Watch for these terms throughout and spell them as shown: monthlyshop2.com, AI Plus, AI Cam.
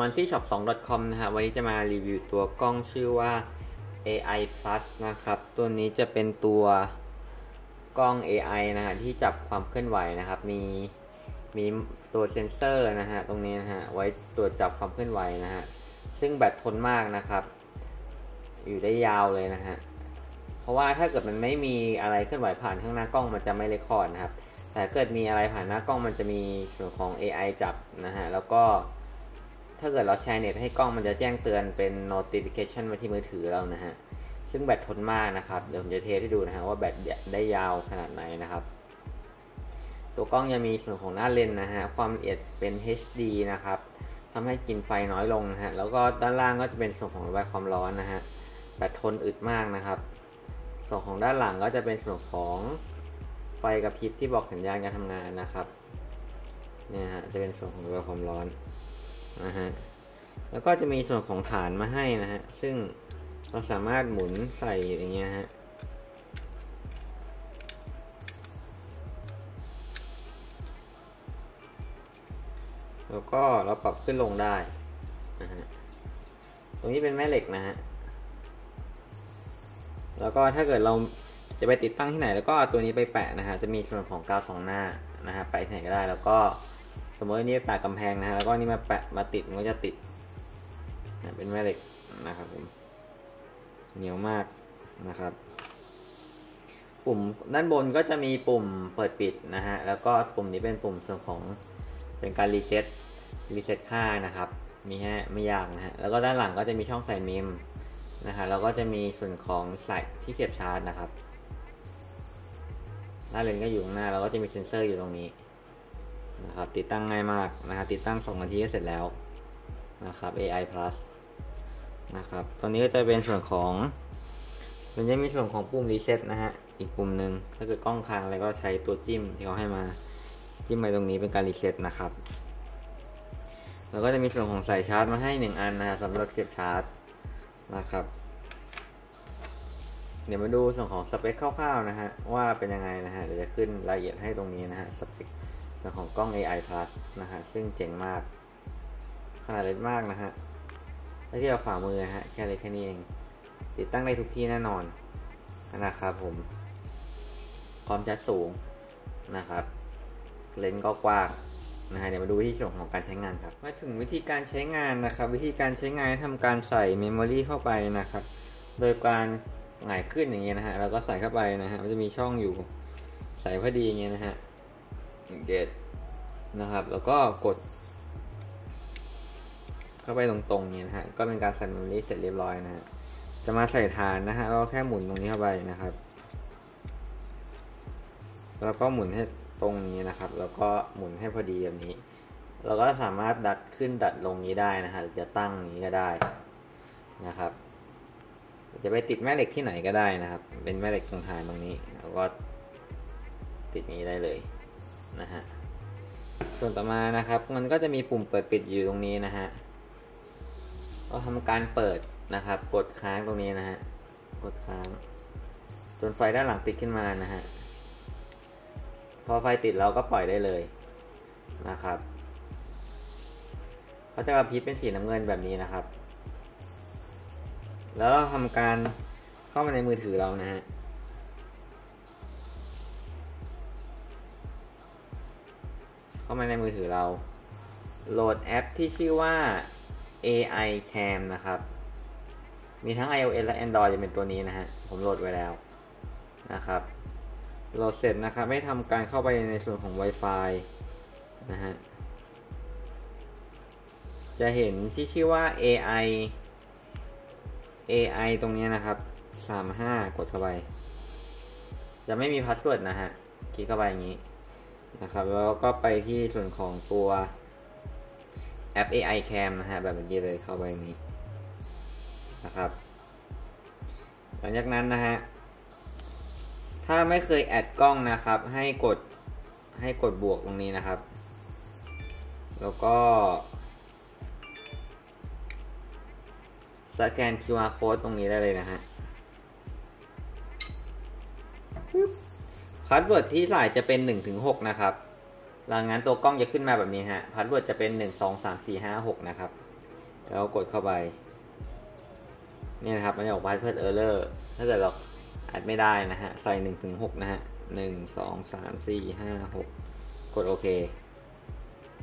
monthlyshop2.com นะครับวันนี้จะมารีวิวตัวกล้องชื่อว่า AI Plus นะครับตัวนี้จะเป็นตัวกล้อง AI นะฮะที่จับความเคลื่อนไหวนะครับมีตัวเซนเซอร์นะฮะตรงนี้นะฮะไว้ตรวจจับความเคลื่อนไหวนะฮะซึ่งแบตทนมากนะครับอยู่ได้ยาวเลยนะฮะเพราะว่าถ้าเกิดมันไม่มีอะไรเคลื่อนไหวผ่านข้างหน้ากล้องมันจะไม่เรคคอร์ดนะครับแต่เกิดมีอะไรผ่านหน้ากล้องมันจะมีส่วนของ AI จับนะฮะแล้วก็ถ้าเกิดเราแชร์เน็ตให้กล้องมันจะแจ้งเตือนเป็น notification มาที่มือถือเรานะฮะซึ่งแบตทนมากนะครับเดี๋ยวผมจะเทสให้ดูนะฮะว่าแบตได้ยาวขนาดไหนนะครับตัวกล้องจะมีส่วนของหน้าเลนนะฮะความละเอียดเป็น HD นะครับทำให้กินไฟน้อยลงนะฮะแล้วก็ด้านล่างก็จะเป็นส่วนของระบายความร้อนนะฮะแบตทนอึดมากนะครับส่วนของด้านหลังก็จะเป็นส่วนของไฟกระพริบที่บอกสัญญาณการทำงานนะครับเนี่ยฮะจะเป็นส่วนของระบายความร้อนนะฮะแล้วก็จะมีส่วนของฐานมาให้นะฮะซึ่งเราสามารถหมุนใส่อย่างเงี้ยฮะแล้วก็เราปรับขึ้นลงได้นะฮะตรงนี้เป็นแม่เหล็กนะฮะแล้วก็ถ้าเกิดเราจะไปติดตั้งที่ไหนแล้วก็เอาตัวนี้ไปแปะนะฮะจะมีส่วนของกาวสองหน้านะฮะแปะที่ไหนก็ได้แล้วก็สมมตินี่แปะกำแพงนะฮะแล้วก็นี่มาแปะมาติดมันก็จะติดนะเป็นแม่เหล็กนะครับผมเหนียวมากนะครับปุ่มด้านบนก็จะมีปุ่มเปิดปิดนะฮะแล้วก็ปุ่มนี้เป็นปุ่มส่วนของเป็นการรีเซ็ตค่านะครับมีฮะไม่ยากนะฮะแล้วก็ด้านหลังก็จะมีช่องใส่เมมนะฮะแล้วก็จะมีส่วนของสายที่เสียบชาร์จนะครับหน้าเลนก็อยู่ข้างหน้าแล้วก็จะมีเซนเซอร์อยู่ตรงนี้นะครับติดตั้งง่ายมากนะฮะติดตั้ง2 นาทีก็เสร็จแล้วนะครับ AI Plus นะครับตอนนี้ก็จะเป็นส่วนของมันจะมีส่วนของปุ่มรีเซ็ตนะฮะอีกปุ่มหนึ่งถ้าเกิดกล้องค้างอะไรก็ใช้ตัวจิ้มที่เขาให้มาจิ้มไปตรงนี้เป็นการรีเซ็ตนะครับแล้วก็จะมีส่วนของสายชาร์จมาให้1 อันนะฮะสำหรับเก็บชาร์จนะครับเดี๋ยวมาดูส่วนของสเปคคร่าวๆนะฮะว่าเป็นยังไงนะฮะเดี๋ยวจะขึ้นรายละเอียดให้ตรงนี้นะฮะสเปคส่วนของกล้อง AI Plus นะฮะซึ่งเจ๋งมากขนาดเล็กมากนะฮะและที่เราฝ่ามือนะฮะแค่นี้เองติดตั้งได้ทุกที่แน่นอนนะครับผมความชัดสูงนะครับเลนส์ก็กว้างนะฮะเดี๋ยวมาดูวิธีของการใช้งานครับมาถึงวิธีการใช้งานนะครับวิธีการใช้งานทำการใส่เมมโมรีเข้าไปนะครับโดยการหงายขึ้นอย่างเงี้ยนะฮะแล้วก็ใส่เข้าไปนะฮะมันจะมีช่องอยู่ใส่พอดีอย่างเงี้ยนะฮะเก็ตนะครับแล้วก็กดเข้าไปตรงๆเงี้ยนะฮะก็เป็นการใส่เมมโมรีเสร็จเรียบร้อยนะฮะจะมาใส่ฐานนะฮะเราแค่หมุนตรงนี้เข้าไปนะครับแล้วก็หมุนให้ตรงนี้นะครับแล้วก็หมุนให้พอดีแบบนี้เราก็สามารถดัดขึ้นดัดลงนี้ได้นะฮะหรือจะตั้งนี้ก็ได้นะครับจะไปติดแม่เหล็กที่ไหนก็ได้นะครับเป็นแม่เหล็กตรงฐานตรงนี้แล้วก็ติดนี้ได้เลยนะฮะส่วนต่อมานะครับมันก็จะมีปุ่มเปิดปิดอยู่ตรงนี้นะฮะก็ทำการเปิดนะครับกดค้างตรงนี้นะฮะกดค้างจนไฟด้านหลังติดขึ้นมานะฮะพอไฟติดเราก็ปล่อยได้เลยนะครับเขาจะกระพริบเป็นสีน้ำเงินแบบนี้นะครับแล้วเราทำการเข้ามาในมือถือเรานะฮะเข้ามาในมือถือเราโหลดแอปที่ชื่อว่า AI Cam นะครับมีทั้ง iOS และ Android จะเป็นตัวนี้นะฮะผมโหลดไว้แล้วนะครับโหลดเสร็จนะครับให้ทำการเข้าไปในส่วนของ Wi-Fi นะฮะจะเห็นที่ชื่อว่า AI ตรงนี้นะครับ35กดเข้าไปจะไม่มีพาสเวิร์ดนะฮะคลิกเข้าไปอย่างนี้นะครับแล้วก็ไปที่ส่วนของตัวแอป AI Cam นะฮะแบบนี้เลยเข้าไปนี้นะครับหลังจากนั้นนะฮะถ้าไม่เคยแอดกล้องนะครับให้กดบวกตรงนี้นะครับแล้วก็สแกน QR Code ตรงนี้ได้เลยนะฮะพาสเวิร์ดที่ใส่จะเป็น 1-6 นะครับหลังนั้นตัวกล้องจะขึ้นมาแบบนี้ฮะพาสเวิร์ดจะเป็น 1 2 3 4 5 6 นะครับ แล้วกดเข้าไปนี่นะครับมันจะออก Password Error ถ้าเกิดเราอัดไม่ได้นะฮะใส่1 ถึง 6นะฮะ1 2 3 4 5 6กดโอเค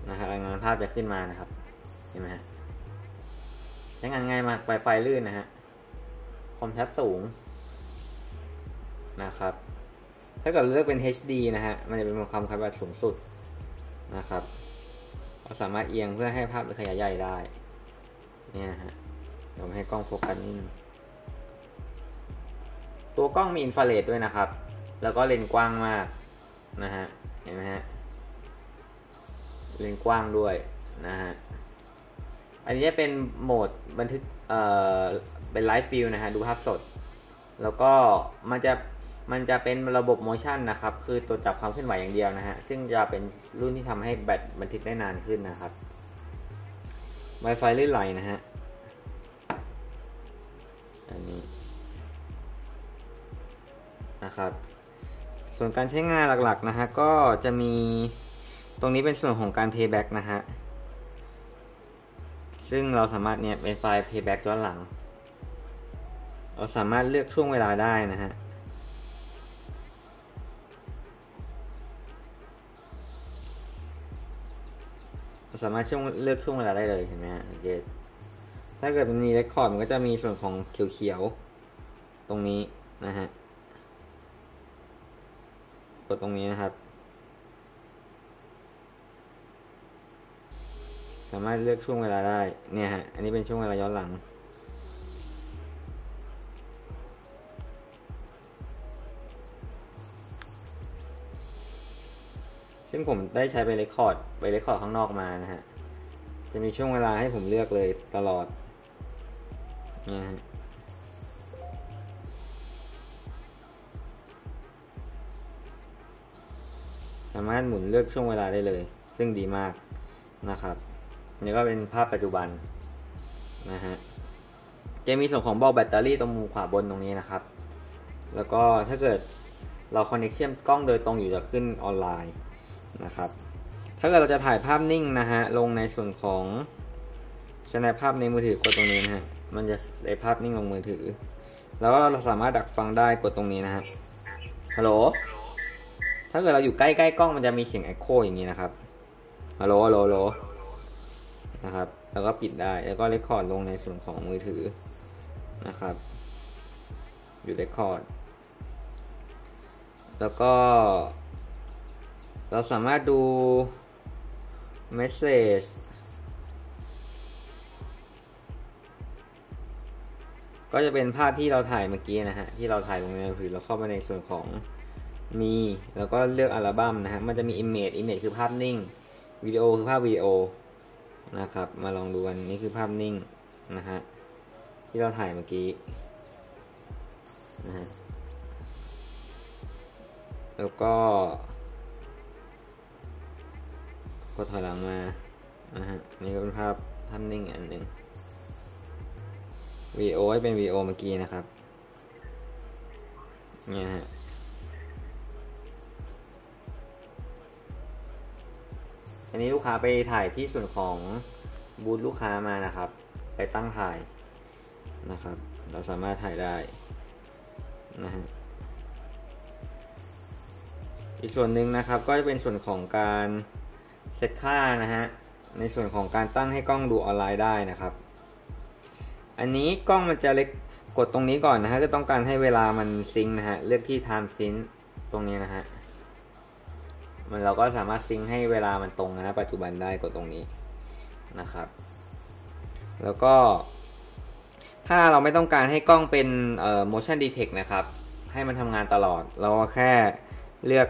นะครับงานภาพจะขึ้นมานะครับเห็นไหมฮะใช้งานง่ายมากไฟลื่นนะฮะคอมแทบสูงนะครับถ้าเกิดเลือกเป็น HD นะฮะมันจะเป็นความคมชัดสูงสุดนะครับเราสามารถเอียงเพื่อให้ภาพขยายใหญ่ได้เนี่ยฮะเดี๋ยวให้กล้องโฟกัสนิดนึงตัวกล้องมีอินฟราเรดด้วยนะครับแล้วก็เลนส์กว้างมากนะฮะเห็นไหมฮะเลนส์กว้างด้วยนะฮะอันนี้จะเป็นโหมดบันทึกเป็นไลฟ์ฟิลนะฮะดูภาพสดแล้วก็มันจะเป็นระบบโมชั่นนะครับคือตัวจับความเคลื่อนไหวอย่างเดียวนะฮะซึ่งจะเป็นรุ่นที่ทำให้แบตบันทึกได้นานขึ้นนะครับ Wi-Fi ลื่นไหลนะฮะอันนี้นะครับส่วนการใช้งานหลักๆนะฮะก็จะมีตรงนี้เป็นส่วนของการ playback นะฮะซึ่งเราสามารถเนี่ยเป็นไฟล์ playback ย้อนหลังเราสามารถเลือกช่วงเวลาได้นะฮะสามารถเลือกช่วงเวลาได้เลยเห็นไหมฮะถ้าเกิดมันมีเรคคอร์ดมันก็จะมีส่วนของเขียวๆตรงนี้นะฮะกดตรงนี้นะครับสามารถเลือกช่วงเวลาได้เนี่ยฮะอันนี้เป็นช่วงเวลาย้อนหลังซึ่งผมได้ใช้ไปเรคคอร์ดข้างนอกมานะฮะจะมีช่วงเวลาให้ผมเลือกเลยตลอดเนี่ยฮะสามารถหมุนเลือกช่วงเวลาได้เลยซึ่งดีมากนะครับนี่ก็เป็นภาพปัจจุบันนะฮะจะมีส่วนของบอลแบตเตอรี่ตรงมุมขวาบนตรงนี้นะครับแล้วก็ถ้าเกิดเราคอนเนคเชื่อมกล้องโดยตรงอยู่จะขึ้นออนไลน์นะครับถ้าเกิดเราจะถ่ายภาพนิ่งนะฮะลงในส่วนของสแนปภาพในมือถือกดตรงนี้นะฮะมันจะได้ภาพนิ่งลงมือถือแล้วก็เราสามารถดักฟังได้กดตรงนี้นะฮะฮัลโหลถ้าเกิดเราอยู่ใกล้ๆกล้องมันจะมีเสียงเอ็กโคอย่างนี้นะครับฮัลโหลฮัลโหลนะครับแล้วก็ปิดได้แล้วก็เรคคอร์ดลงในส่วนของมือถือนะครับอยู่เรคคอร์ดแล้วก็เราสามารถดูเมสเซจก็จะเป็นภาพที่เราถ่ายเมื่อกี้นะฮะที่เราถ่ายลงในมือถือเราเข้าไปในส่วนของมีแล้วก็เลือกอัลบั้มนะฮะมันจะมี image คือภาพนิ่งวิดีโอคือภาพวิดีโอนะครับมาลองดูกันนี่คือภาพนิ่งนะฮะที่เราถ่ายเมื่อกี้นะฮะแล้วก็กดถอยหลังมานะฮะนี่ก็เป็นภาพนิ่งอันหนึ่ง VO ให้เป็น VO เมื่อกี้นะครับเนี่ยฮะอันนี้ลูกค้าไปถ่ายที่ส่วนของบูธลูกค้ามานะครับไปตั้งถ่ายนะครับเราสามารถถ่ายได้นะฮะอีกส่วนหนึ่งนะครับก็จะเป็นส่วนของการเซตค่านะฮะในส่วนของการตั้งให้กล้องดูออนไลน์ได้นะครับอันนี้กล้องมันจะเล็กกดตรงนี้ก่อนนะฮะก็ต้องการให้เวลามันซิงนะฮะเลือกที่ time sync ตรงนี้นะฮะมันเราก็สามารถซิงให้เวลามันตรงนะปัจจุบันได้กดตรงนี้นะครับแล้วก็ถ้าเราไม่ต้องการให้กล้องเป็นmotion detect นะครับให้มันทำงานตลอดเราแค่เลือก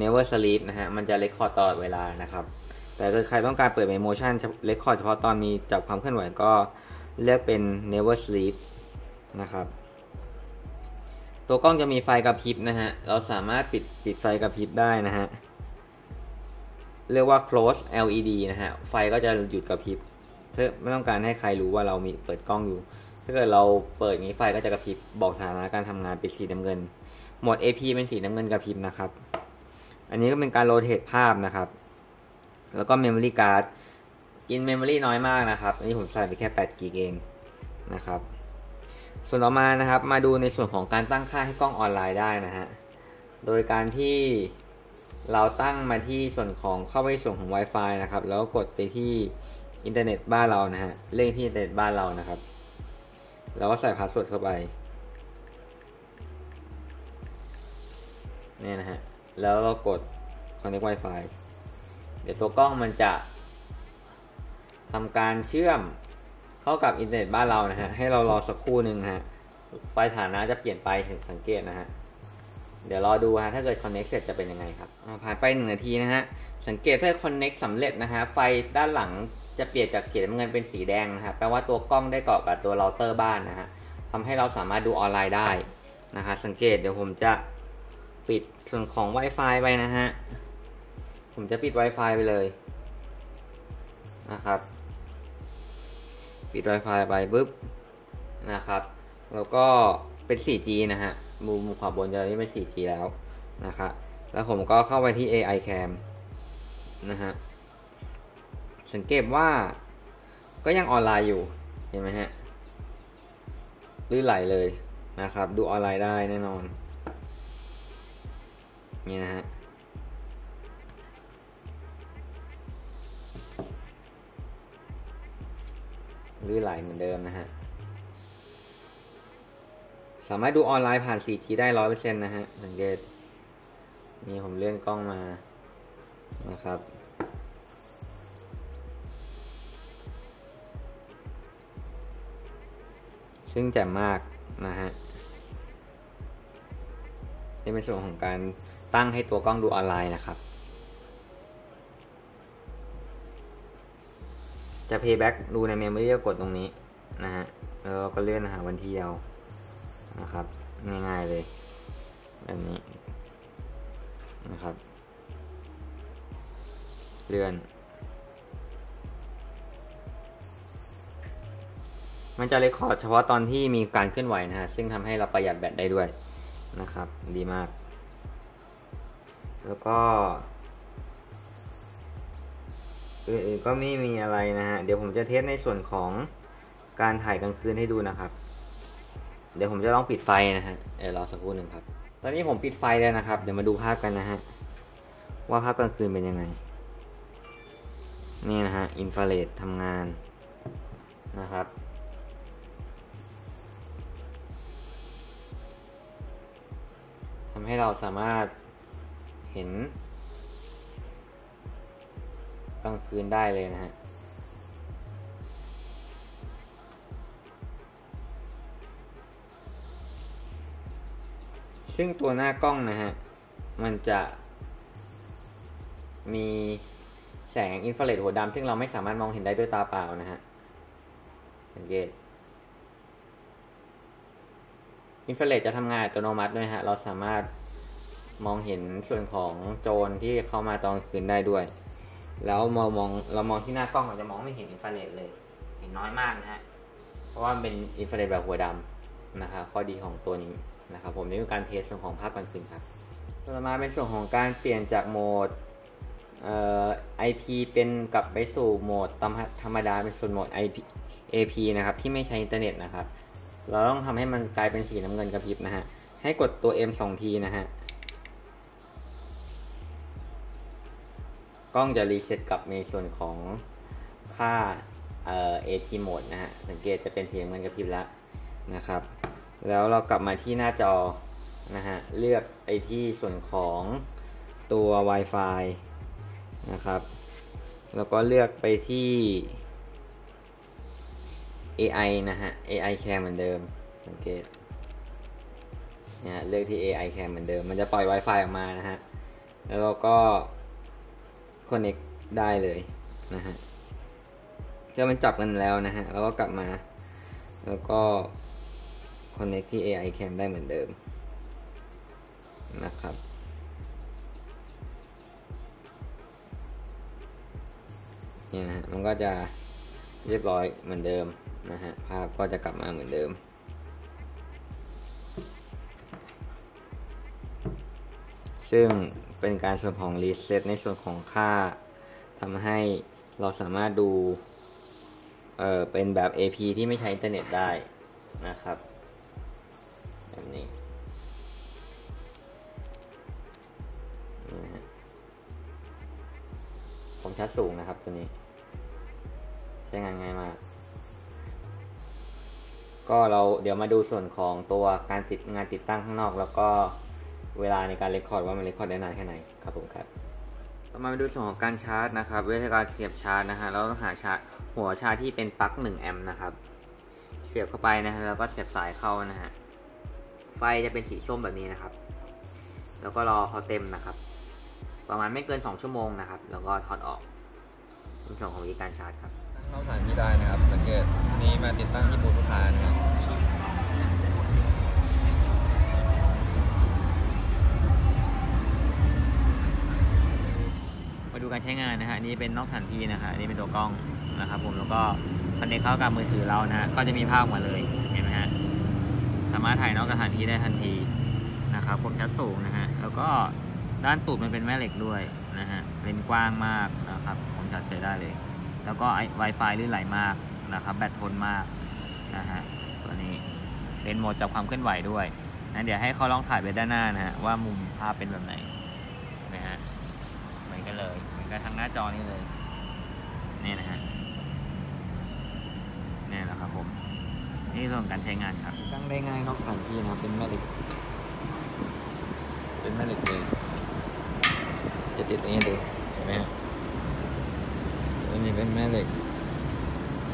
never sleep นะฮะมันจะเรคคอร์ดตลอดเวลานะครับแต่ถ้าใครต้องการเปิดเป็น motion เรคคอร์ดเฉพาะตอนมีจับความเคลื่อนไหวก็เลือกเป็น never sleep นะครับตัวกล้องจะมีไฟกระพริบนะฮะเราสามารถปิดไฟกระพริบได้นะฮะเรียกว่า close LED นะฮะไฟก็จะหยุดกระพริบถ้าไม่ต้องการให้ใครรู้ว่าเรามีเปิดกล้องอยู่ถ้าเกิดเราเปิดนี้ไฟก็จะกระพริบบอกสถานะการทำงานเป็นสีน้ำเงินโหมด AP เป็นสีน้ำเงินกระพริบนะครับอันนี้ก็เป็นการโรเทตภาพนะครับแล้วก็ Memory Card กินเมมโมรีน้อยมากนะครับอันนี้ผมใส่ไปแค่8 กิกะเองนะครับส่วนต่อมานะครับมาดูในส่วนของการตั้งค่าให้กล้องออนไลน์ได้นะฮะโดยการที่เราตั้งมาที่ส่วนของเข้าไปส่วนของ Wi-Fi นะครับแล้วกดไปที่อินเทอร์เน็ตบ้านเรานะฮะเลขที่อินเทอร์เน็ตบ้านเรานะครับแล้วก็ใส่พาสเวิร์ดเข้าไปนี่นะฮะแล้วเรากด Connect Wi-Fi เดี๋ยวตัวกล้องมันจะทำการเชื่อมเข้ากับอินเทอร์เน็ตบ้านเรานะฮะให้เรารอสักครู่หนึ่งฮะไฟฐานะจะเปลี่ยนไปถึงสังเกตนะฮะเดี๋ยวรอดูฮะถ้าเกิด Connect เสร็จจะเป็นยังไงครับผ่านไป1 นาทีนะฮะสังเกตถ้า Connect สำเร็จนะฮะไฟด้านหลังจะเปลี่ยนจากสีน้ำเงินเป็นสีแดงนะฮะแปลว่าตัวกล้องได้เกาะกับตัวเราเตอร์บ้านนะฮะทำให้เราสามารถดูออนไลน์ได้นะฮะสังเกตเดี๋ยวผมจะปิดส่วนของ Wi-Fi ไปนะฮะผมจะปิด Wi-Fi ไปเลยนะครับปิด Wi-Fi ไปปึ๊บนะครับแล้วก็เป็น 4G นะฮะมุมขวาบนจะนี่เป็น 4G แล้วนะครับแล้วผมก็เข้าไปที่ AI Cam นะฮะสังเกตว่าก็ยังออนไลน์อยู่เห็นไหมฮะลื่นไหลเลยนะครับดูออนไลน์ได้แน่นอนนี่นะฮะลื่นไหลเหมือนเดิมนะฮะสามารถดูออนไลน์ผ่าน 4G ได้ 100% นะฮะสังเกตนี่ผมเลื่อนกล้องมานะครับซึ่งแจ่มมากนะฮะนี่เป็นส่วนของการตั้งให้ตัวกล้องดูออนไลน์นะครับจะ playback ดูใน memory ก็กดตรงนี้นะฮะแล้วก็เลื่อนหาวันที่เอานะครับง่ายๆเลยแบบนี้นะครับเลื่อนมันจะเรคคอร์ดเฉพาะตอนที่มีการเคลื่อนไหวนะฮะซึ่งทำให้เราประหยัดแบตได้ด้วยนะครับดีมากแล้วก็อื่นๆก็ไม่มีอะไรนะฮะเดี๋ยวผมจะเทสในส่วนของการถ่ายกลางคืนให้ดูนะครับเดี๋ยวผมจะลองปิดไฟนะฮะรอสักครู่หนึ่งครับตอนนี้ผมปิดไฟแล้วนะครับเดี๋ยวมาดูภาพกันนะฮะว่าภาพกลางคืนเป็นยังไงนี่นะฮะอินฟราเรดทำงานนะครับทำให้เราสามารถเห็นกลางคืนได้เลยนะฮะซึ่งตัวหน้ากล้องนะฮะมันจะมีแสงอินฟราเรดหัวดำซึ่งเราไม่สามารถมองเห็นได้ด้วยตาเปล่านะฮะสังเกตอินฟราเรดจะทำงานอัตโนมัติด้วยฮะเราสามารถมองเห็นส่วนของโจรที่เข้ามาตอนคืนได้ด้วยแล้วเรามองที่หน้ากล้องเราจะมองไม่เห็นอินฟราเรดเลยเห็นน้อยมากนะฮะเพราะว่าเป็นอินฟราเรดแบบหัวดำนะครับข้อดีของตัวนี้นะครับผมนี่คือการเทสส่วนของภาพกลางคืนครับต่อมาเป็นส่วนของการเปลี่ยนจากโหมดIP เป็นกลับไปสู่โหมดธรรมดาเป็นส่วนโหมด AP นะครับที่ไม่ใช้อินเทอร์เน็ตนะครับเราต้องทำให้มันกลายเป็นสีน้ำเงินกระพริบนะฮะให้กดตัว M 2 ทีนะฮะกล้องจะรีเซ็ตกลับในส่วนของค่าAP โหมดนะฮะสังเกตจะเป็นสีน้ำเงินกระพริบแล้วนะครับแล้วเรากลับมาที่หน้าจอนะฮะเลือกไปที่ส่วนของตัว Wi-Fi นะครับแล้วก็เลือกไปที่ AI นะฮะ AI Cam เหมือนเดิมสังเกตเนี่ยเลือกที่ AI Cam เหมือนเดิมมันจะปล่อย Wi-Fi ออกมานะฮะแล้วเราก็ Connect ได้เลยนะฮะก็มันจับกันแล้วนะฮะแล้วก็กลับมาแล้วก็Connect ที่ AI Cam ได้เหมือนเดิมนะครับนี่นะฮะมันก็จะเรียบร้อยเหมือนเดิมนะฮะภาพก็จะกลับมาเหมือนเดิมซึ่งเป็นการส่วนของรีเซ็ตในส่วนของค่าทำให้ เราสามารถดูเป็นแบบ AP ที่ไม่ใช้อินเทอร์เน็ตได้นะครับแบบนี้ผมชัดสูงนะครับตัวนี้ใช้งานง่ายมากก็เราเดี๋ยวมาดูส่วนของตัวการติดงานติดตั้งข้างนอกแล้วก็เวลาในการเรคคอร์ดว่ามันเรคคอร์ดได้นานแค่ไหนครับผมครับเรามาดูส่วนของการชาร์จนะครับวิธีการเสียบชาร์จนะฮะเราต้องหาชาร์จหัวชาร์จที่เป็นปลั๊ก1แอมป์นะครับเสียบเข้าไปนะครับแล้วก็เสียบสายเข้านะฮะไฟจะเป็นสีส้มแบบนี้นะครับแล้วก็รอเขาเต็มนะครับประมาณไม่เกิน2ชั่วโมงนะครับแล้วก็ถอดออกเป็นส่วนของวิธีการชาร์จครับเข้าฐานที่ได้นะครับสังเกตนี่มาติดตั้งที่บูธลูกค้านะครับมาดูการใช้งานนะฮะนี่เป็นนอกฐานที่นะครับนี่เป็นตัวกล้องนะครับผมแล้วก็คอนเนคเข้ากับมือถือเรานะก็จะมีภาพออกมาเลยเห็นไหมฮะสามารถถ่ายนอกฐานที่ได้ทันทีนะครับคมชัดสูงนะฮะแล้วก็ด้านตูดมันเป็นแม่เหล็กด้วยนะฮะเลนส์กว้างมากนะครับผมจัดใช้ได้เลยแล้วก็ Wi-Fi ลื่นไหลมากนะครับแบตทนมากนะฮะตัวนี้เป็นโหมดจับความเคลื่อนไหวด้วยนะเดี๋ยวให้เขาลองถ่ายไปด้านหน้านะฮะว่ามุมภาพเป็นแบบไหนนะฮะเหมือนกันเลยเหมือนกันทางหน้าจอนี่เลยนี่นะฮะนี่แหละครับผมนี่ส่วนการใช้งานครับตั้งได้ง่ายนอกสถานที่นะเป็นแม่เหล็กเลยจะติดตรงนี้ดูใช่ไหมฮะอันนี้เป็นแม่เหล็ก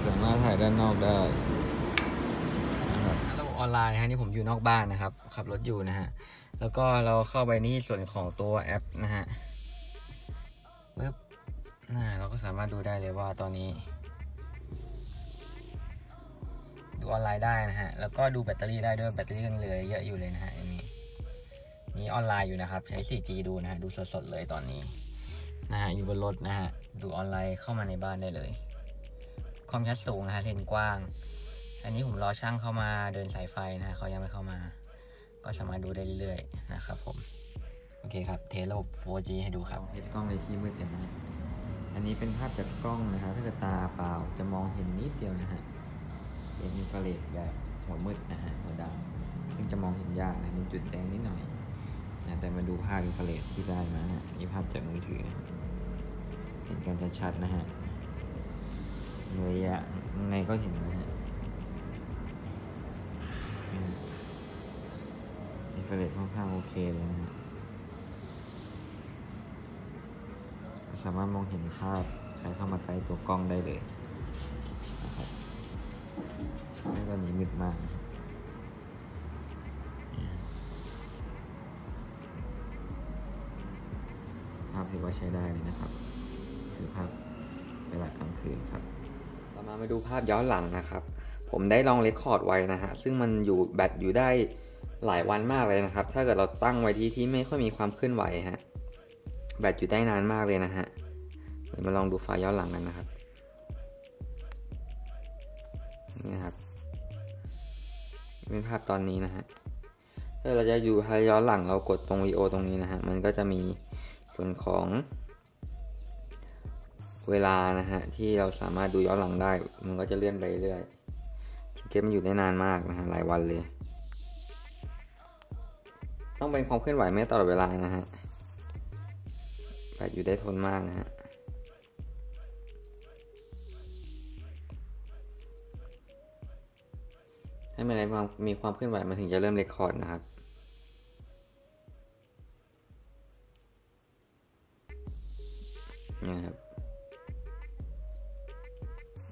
สามารถถ่ายด้านนอกได้นะครับระบบออนไลน์ฮะนี่ผมอยู่นอกบ้านนะครับขับรถอยู่นะฮะแล้วก็เราเข้าไปนี่ส่วนของตัวแอปนะฮะปึ๊บเราก็สามารถดูได้เลยว่าตอนนี้ดูออนไลน์ได้นะฮะแล้วก็ดูแบตเตอรี่ได้ด้วยแบตเตอรี่ยังเหลือเยอะอยู่เลยนะฮะอันนี้นี่ออนไลน์อยู่นะครับใช้ 4G ดูนะฮะดูสดๆเลยตอนนี้นะฮะอยู่บนรถนะฮะดูออนไลน์เข้ามาในบ้านได้เลยความชัดสูงนะฮะเลนส์กว้างอันนี้ผมรอช่างเข้ามาเดินสายไฟนะฮะเขายังไม่เข้ามาก็สามารถดูได้เรื่อยๆนะครับผมโอเคครับเทสระบบ 4G ให้ดูครับเทสกล้องในที่มืดกันนะอันนี้เป็นภาพจากกล้องนะฮะถ้าเกิดตาเปล่าจะมองเห็นนิดเดียวนะฮะเป็นอินฟราเรดแบบหัวมืดนะฮะหัวดำซึ่งจะมองเห็นยากนะเป็นจุดแดงนิดหน่อยนะแต่มาดูภาพอินฟราเรดที่ได้มานะนี่ภาพจากมือถือนะเห็นกันชัดๆนะฮะเลยอะไงก็เห็นนะฮะอินฟราเรดค่อนข้างโอเคเลยนะฮะสามารถมองเห็นภาพใช้เข้ามาใกล้ตัวกล้องได้เลยนะครับตอนนี้มืดมากภาพถือว่าใช้ได้เลยนะครับคือภาพเวลากลางคืนครับต่อมาดูภาพย้อนหลังนะครับผมได้ลองเรคคอร์ดไว้นะฮะซึ่งมันอยู่แบตอยู่ได้หลายวันมากเลยนะครับถ้าเกิดเราตั้งไว้ที่ไม่ค่อยมีความเคลื่อนไหวฮะแบตอยู่ได้นานมากเลยนะฮะเดี๋ยวมาลองดูไฟล์ย้อนหลังกันนะครับนี่ครับเป็นภาพตอนนี้นะฮะถ้าเราจะอยู่ไฟล์ย้อนหลังเรากดตรงวีโอตรงนี้นะฮะมันก็จะมีส่วนของเวลานะฮะที่เราสามารถดูย้อนหลังได้มันก็จะเลื่อนไปเรื่อยเกมมันอยู่ได้นานมากนะฮะหลายวันเลยต้องเป็นความเคลื่อนไหวไม่ตลอดเวลานะฮะแบตอยู่ได้ทนมากนะฮะให้มันมีความเคลื่อนไหวมันถึงจะเริ่มเรคคอร์ดนะครับนี่ครับ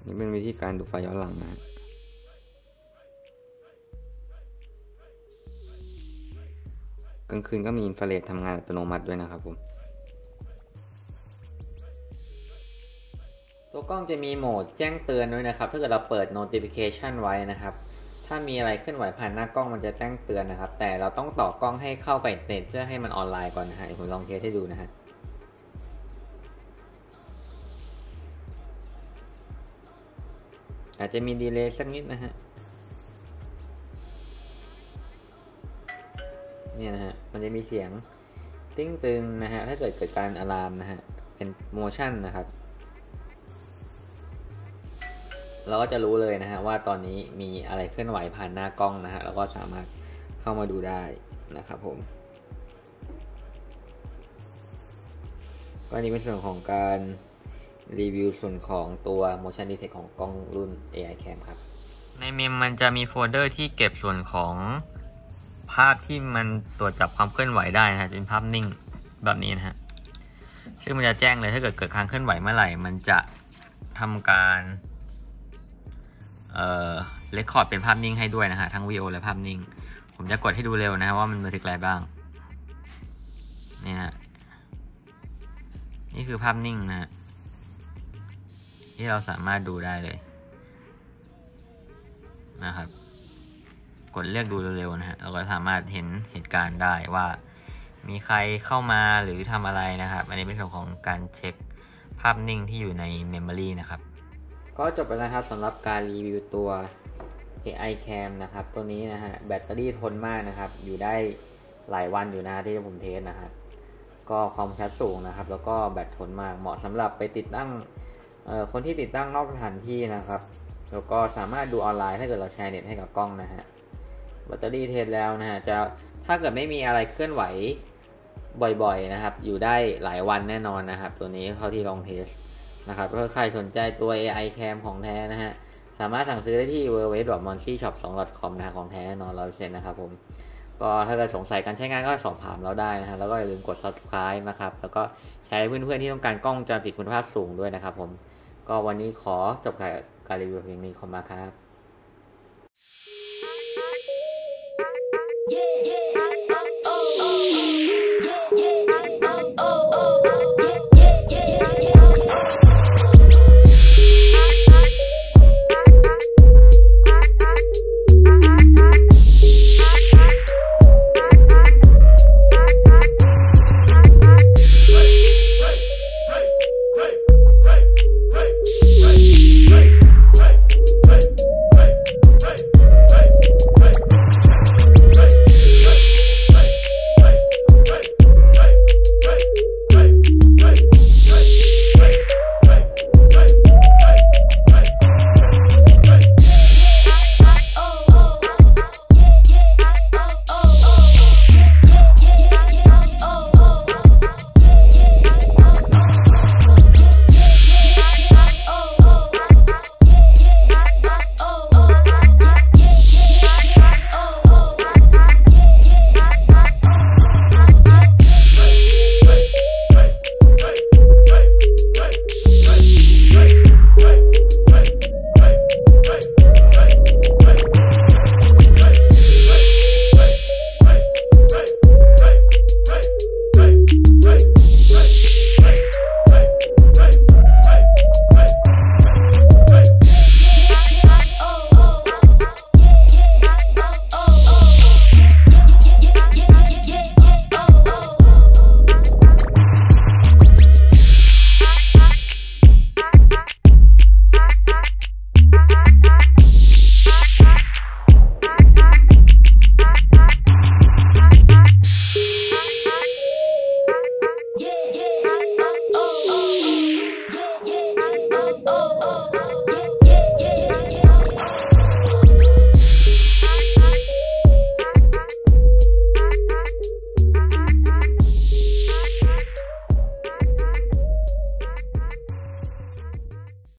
นี่เป็นวิธีการดูไฟย้อนหลังนะกลางคืนก็มีอินฟราเรดทำงานอัตโนมัติด้วยนะครับผมตัวกล้องจะมีโหมดแจ้งเตือนด้วยนะครับถ้าเกิดเราเปิด notification ไว้นะครับถ้ามีอะไรเคลื่อนไหวผ่านหน้ากล้องมันจะแจ้งเตือนนะครับแต่เราต้องต่อกล้องให้เข้ากับอินเทอร์เน็ตเพื่อให้มันออนไลน์ก่อนนะฮะผมลองเทสให้ดูนะฮะอาจจะมีดีเลย์สักนิดนะฮะเนี่ยนะฮะมันจะมีเสียงติ้งตึงนะฮะถ้าเกิดการอะลามนะฮะเป็นโมชั่นนะครับ เราก็จะรู้เลยนะฮะว่าตอนนี้มีอะไรเคลื่อนไหวผ่านหน้ากล้องนะฮะเราก็สามารถเข้ามาดูได้นะครับผมก็นี้เป็นส่วนของการรีวิวส่วนของตัว motion detect ของกล้องรุ่น AI Cam ครับในเมมมันจะมีโฟลเดอร์ที่เก็บส่วนของภาพที่มันตรวจจับความเคลื่อนไหวได้นะฮะเป็นภาพนิ่งแบบนี้นะฮะซึ่งมันจะแจ้งเลยถ้าเกิดการเคลื่อนไหวเมื่อไหร่มันจะทำการเรคคอร์ดเป็นภาพนิ่งให้ด้วยนะฮะทั้งวิดีโอและภาพนิ่งผมจะกดให้ดูเร็วนะฮะว่ามันบันทึกอะไรบ้างนี่นะนี่คือภาพนิ่งนะฮะที่เราสามารถดูได้เลยนะครับกดเลือกดูเร็วๆนะฮะเราก็สามารถเห็นเหตุการณ์ได้ว่ามีใครเข้ามาหรือทำอะไรนะครับอันนี้เป็นส่วนของการเช็คภาพนิ่งที่อยู่ใน Memory นะครับก็จบไปแล้วครับสำหรับการรีวิวตัว AI Cam นะครับตัวนี้นะฮะแบตเตอรี่ทนมากนะครับอยู่ได้หลายวันอยู่นะที่ผมเทสนะครับก็ความชัดสูงนะครับแล้วก็แบตทนมากเหมาะสำหรับไปติดตั้งคนที่ติดตั้งนอกสถานที่นะครับแล้วก็สามารถดูออนไลน์ถ้าเกิดเราแชร์เน็ตให้กับกล้องนะฮะแบตเตอรี่เทสแล้วนะฮะจะถ้าเกิดไม่มีอะไรเคลื่อนไหวบ่อยๆนะครับอยู่ได้หลายวันแน่นอนนะครับตัวนี้เท่าที่ลองเทสนะครับถ้าใครสนใจตัว AI Cam ของแท้นะฮะสามารถสั่งซื้อได้ที่ www.monshishop2.com นะของแท้แน่นอน 100% นะครับผมก็ถ้าเกิดสงสัยการใช้งานก็สอบถามเราได้นะฮะแล้วก็อย่าลืมกด subscribe นะครับแล้วก็ใช้เพื่อนๆที่ต้องการกล้องวงจรปิดคุณภาพสูงด้วยนะครับผมก็วันนี้ขอจบการรีวิวเพียงนี้ขอบคุณมากครับ